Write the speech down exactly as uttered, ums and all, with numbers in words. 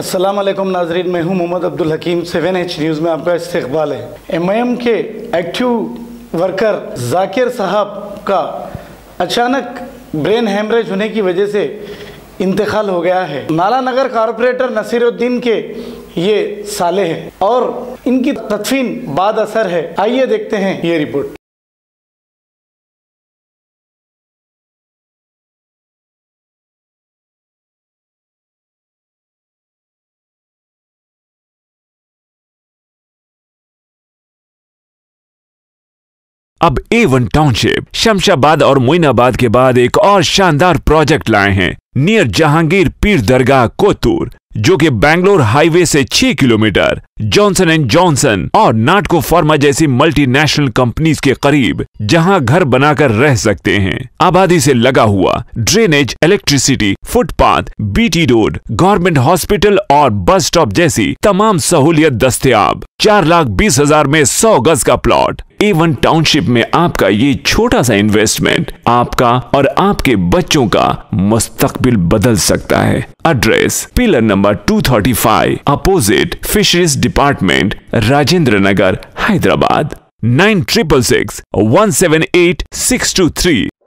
अस्सलाम वालेकुम नाजरीन, मैं हूं Mohammad Abdulhakim. Seven H news में आपका इस्तकबाल है। एमआईएम के एक्टिव वर्कर जाकिर साहब का अचानक ब्रेन हेमरेज होने की वजह से इंतकाल हो गया है। नाला नगर कारपोरेटर नसीर उद्दीन के ये साले हैं और इनकी तदफीन बाद असर है। आइए देखते हैं ये रिपोर्ट। अब ए वन टाउनशिप शमशाबाद और मुईनाबाद के बाद एक और शानदार प्रोजेक्ट लाए हैं नियर जहांगीर पीर दरगाह कोतूर, जो कि बेंगलोर हाईवे से छह किलोमीटर, जॉनसन एंड जॉनसन और नाटको फार्मा जैसी मल्टीनेशनल कंपनीज के करीब, जहां घर बनाकर रह सकते हैं। आबादी से लगा हुआ, drainage, electricity, footpath, BT road, government hospital और बस स्टॉप जैसी तमाम सहूलियत दस्तयाब। चार लाख बीस हजार में सौ गज का प्लॉट। ए वन टाउनशिप में आपका ये छोटा सा इन्वेस्टमेंट आपका और आपके बच्चों का मुस्तकबिल बदल सकता है। एड्रेस पिलर नंबर दो सौ पैंतीस, opposite fisheries department, Rajendra Nagar, Hyderabad. Nine triple six one seven eight six two three